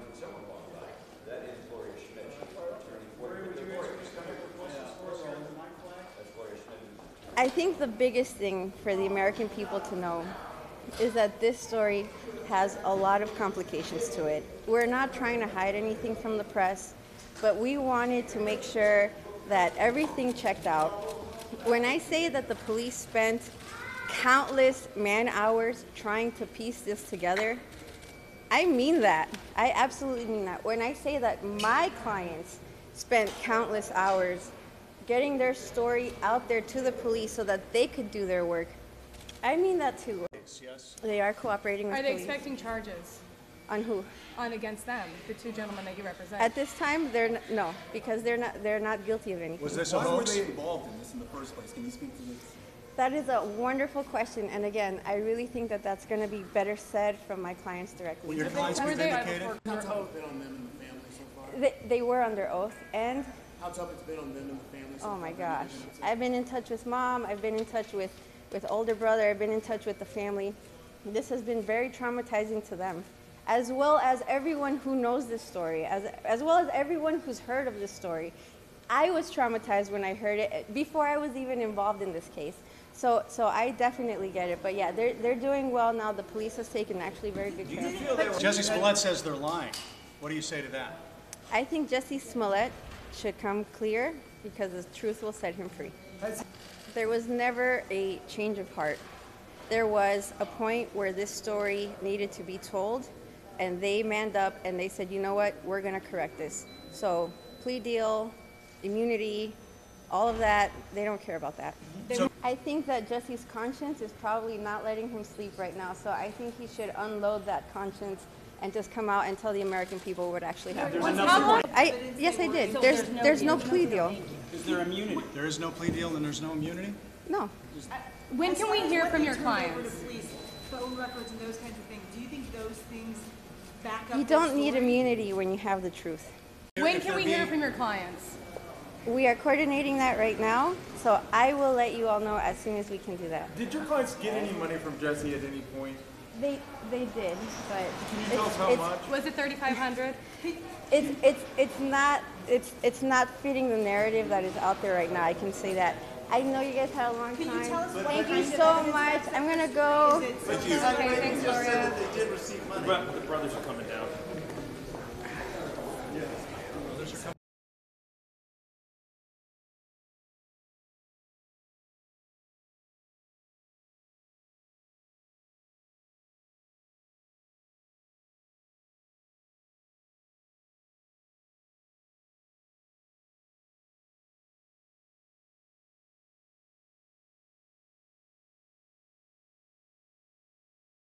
can someone walk by? That is Gloria Schmidt. I think the biggest thing for the American people to know is that this story has a lot of complications to it. We're not trying to hide anything from the press, but we wanted to make sure that everything checked out. When I say that the police spent countless man hours trying to piece this together, I mean that. I absolutely mean that. When I say that my clients spent countless hours getting their story out there to the police so that they could do their work, I mean that too. Yes. They are cooperating with police. Are they expecting charges? On who? On against them, the two gentlemen that you represent. At this time, no, because they're not guilty of anything. Why were they involved in this in the first place? Can you speak to this? That is a wonderful question, and again, I really think that that's going to be better said from my clients directly. Well, your clients were vindicated? How tough it's been on them and the family so far? They were on their oath, and? How tough it's been on them and the family so far? Oh my gosh. I've been in touch with Mom, I've been in touch with older brother, I've been in touch with the family. This has been very traumatizing to them, as well as everyone who knows this story, as well as everyone who's heard of this story. I was traumatized when I heard it, before I was even involved in this case. So I definitely get it. But yeah, they're doing well now. The police has taken actually very good care of them. Jussie Smollett says they're lying. What do you say to that? I think Jussie Smollett should come clear because the truth will set him free. There was never a change of heart. There was a point where this story needed to be told, and they manned up and they said, you know what, we're going to correct this. So plea deal, immunity, all of that, they don't care about that. I think that Jussie's conscience is probably not letting him sleep right now, so I think he should unload that conscience and just come out and tell the American people what actually happened. Yes, I did. So there's no plea deal. Is there immunity? There is no plea deal and there's no immunity? No. When can we hear from your clients? Phone records and those kinds of things. Do you think those things back up? You don't need immunity when you have the truth. When can we hear from your clients? We are coordinating that right now, so I will let you all know as soon as we can do that. Did your clients get any money from Jussie at any point? They did, but can you tell us how much? Was it $3,500? It's not fitting the narrative that is out there right now. I can say that. I know you guys had a long time. Can you tell us thank you so much. I'm gonna go. Okay, thanks, Gloria. They just said that they did receive money. The brothers are coming down.